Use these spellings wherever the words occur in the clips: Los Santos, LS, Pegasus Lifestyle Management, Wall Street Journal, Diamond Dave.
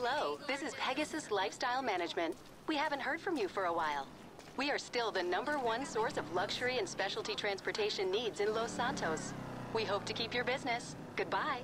Hello, this is Pegasus Lifestyle Management. We haven't heard from you for a while. We are still the #1 source of luxury and specialty transportation needs in Los Santos. We hope to keep your business. Goodbye.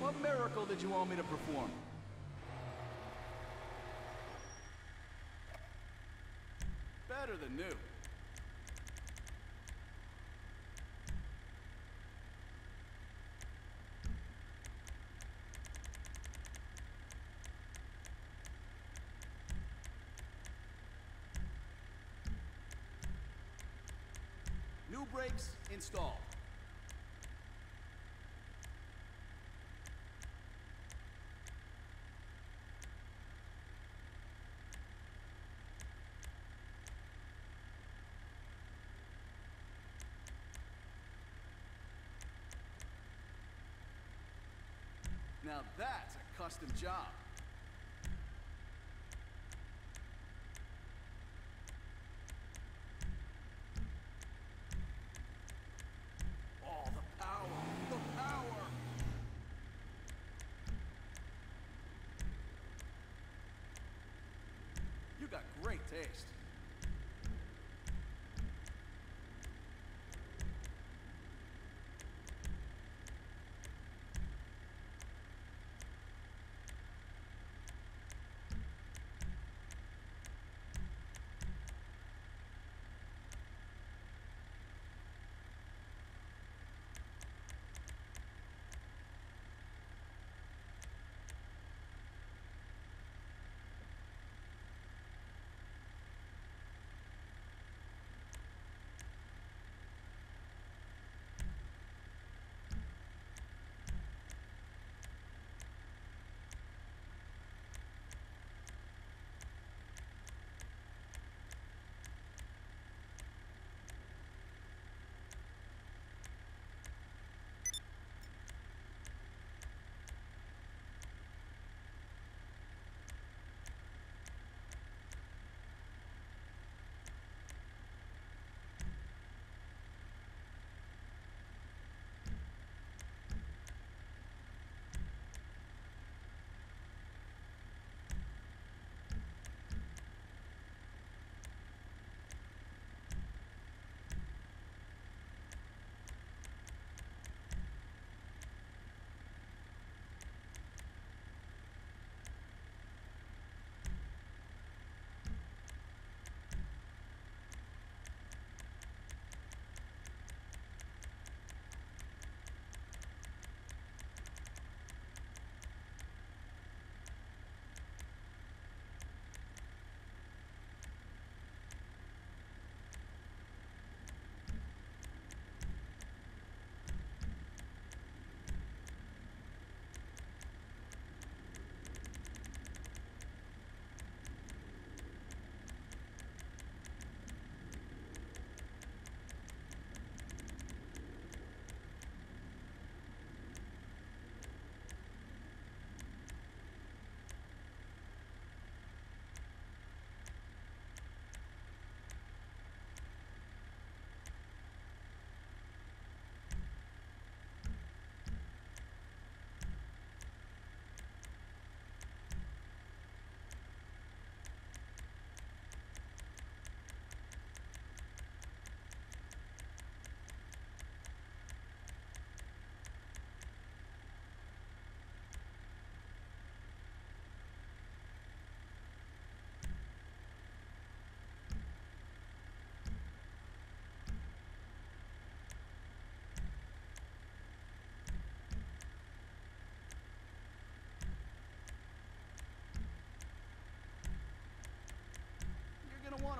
What miracle did you want me to perform? Better than new. New brakes installed. Now that's a custom job. Oh, the power! The power! You got great taste.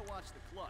gotta watch the clutch.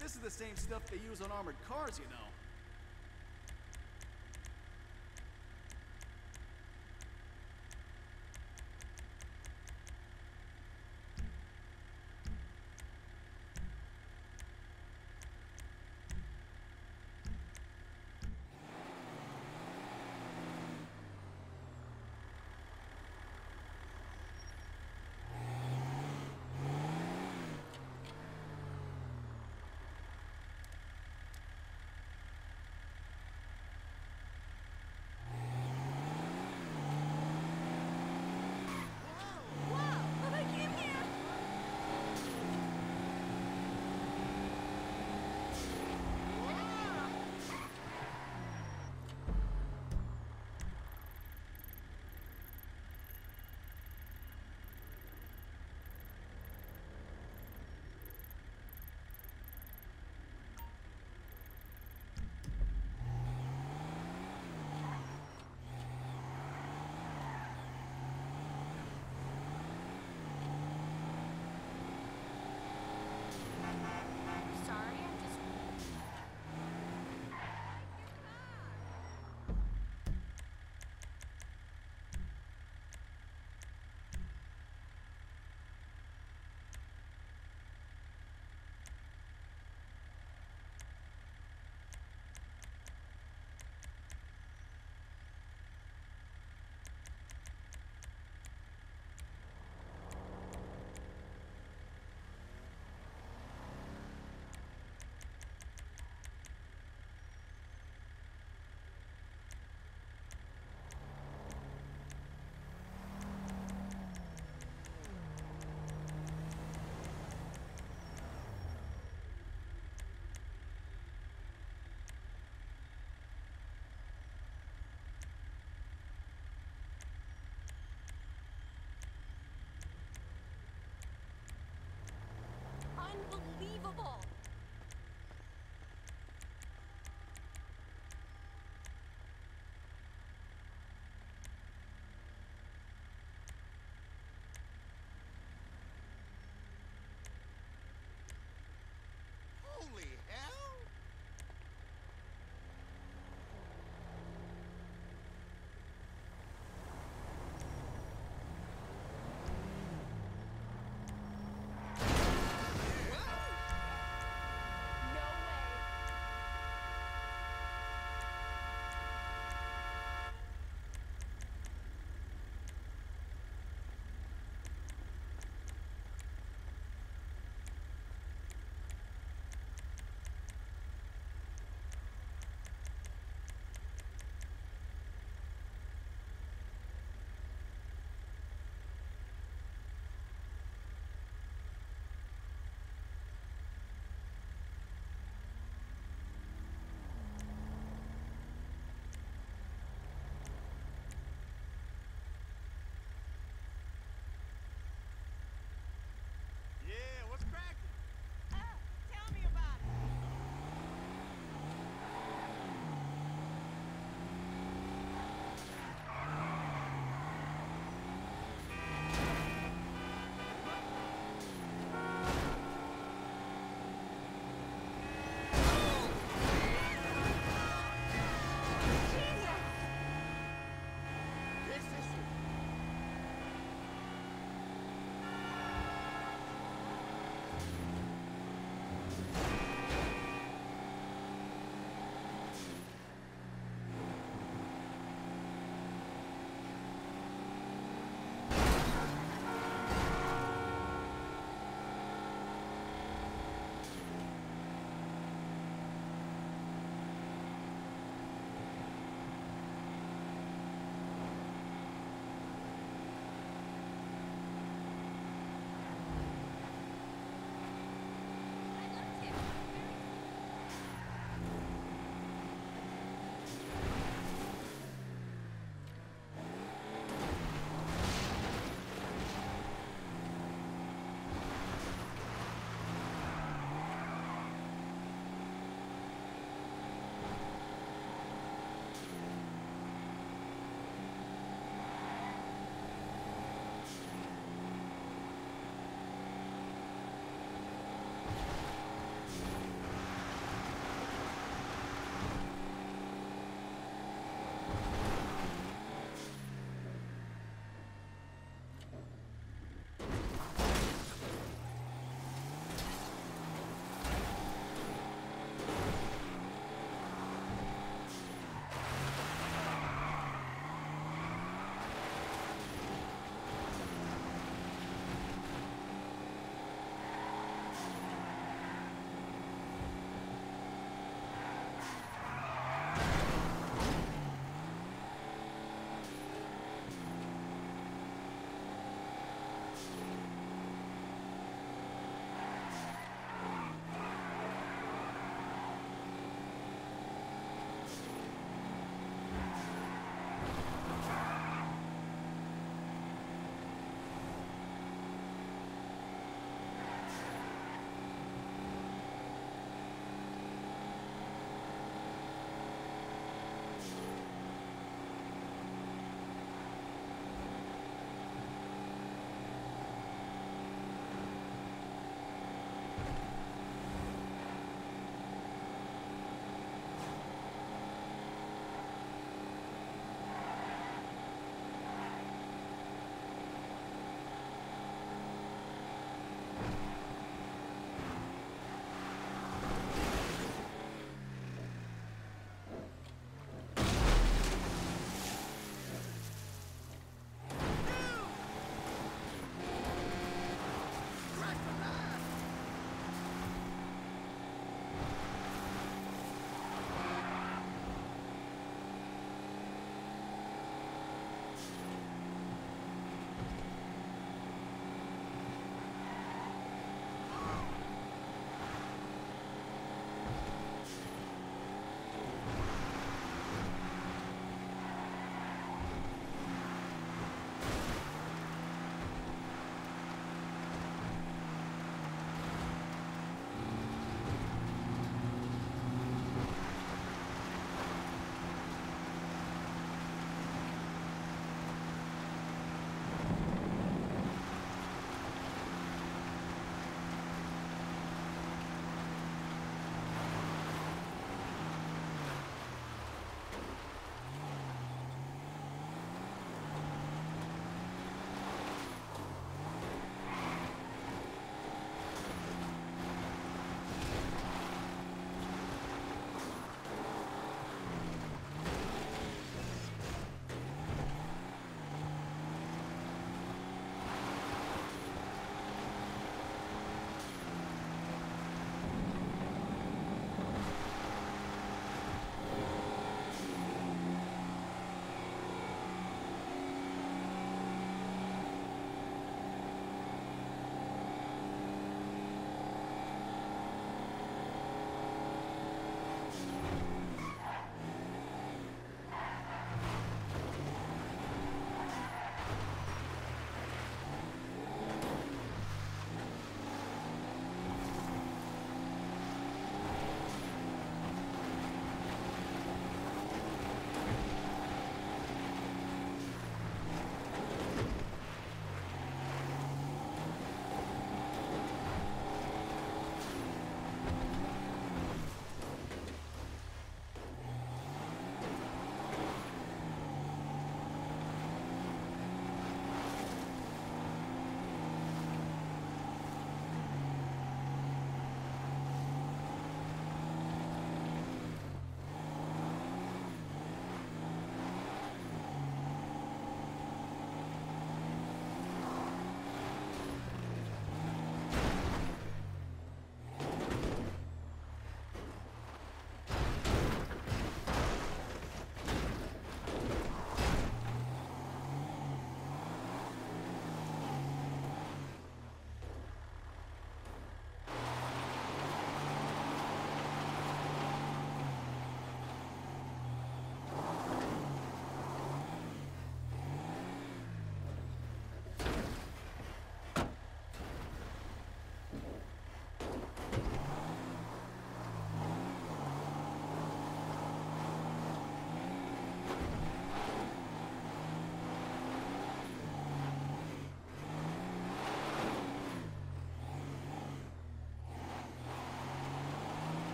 This is the same stuff they use on armored cars, you know.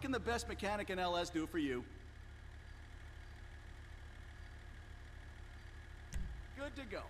What can the best mechanic in LS do for you? Good to go.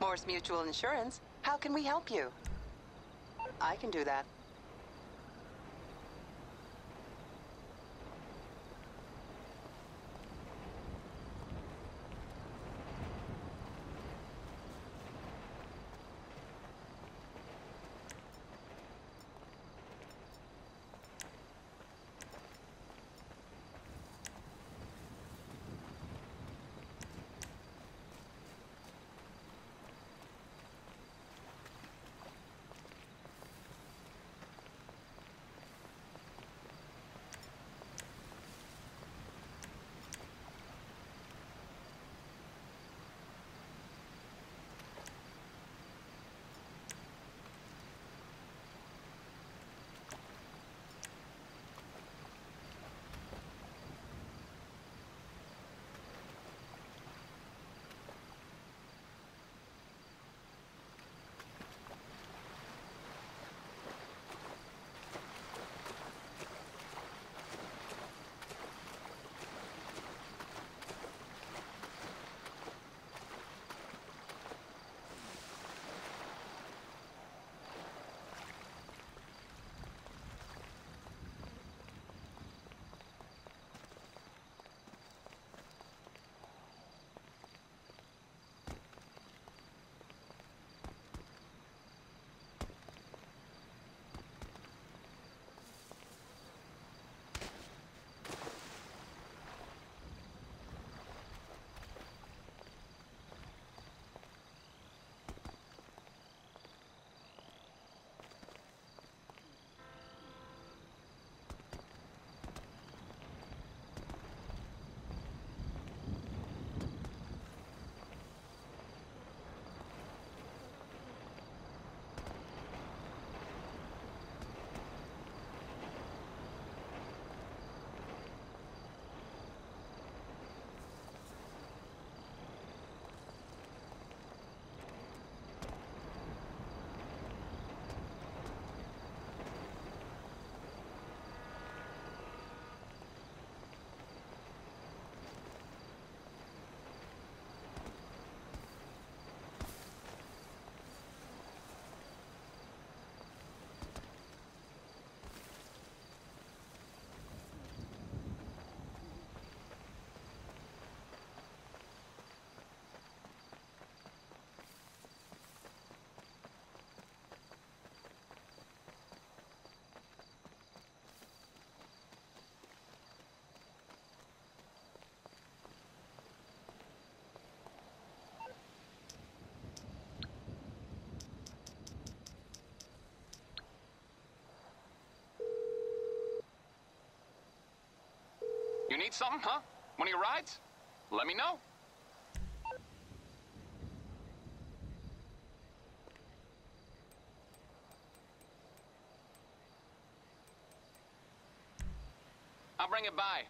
Morse Mutual Insurance, how can we help you? I can do that. You need something, huh? One of your rides? Let me know. I'll bring it by.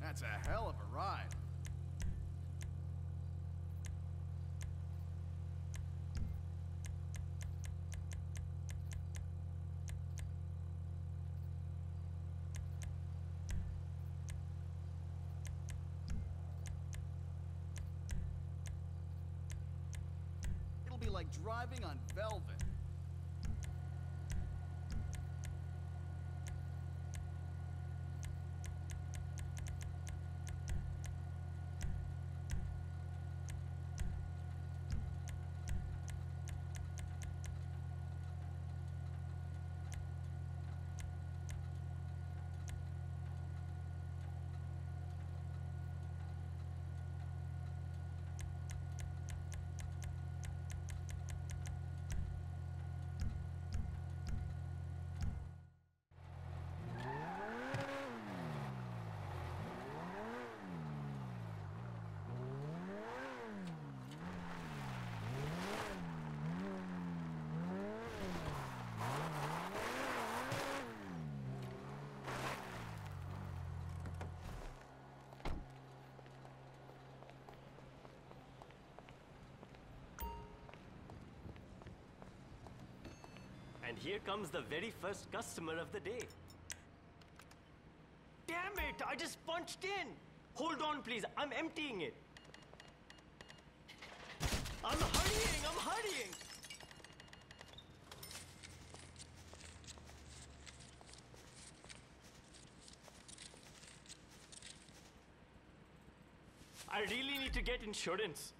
That's a hell of a ride. It'll be like driving on velvet. And here comes the very first customer of the day. it. I just punched in. Hold on, please. I'm emptying it. I'm hurrying. I'm hurrying. I really need to get insurance.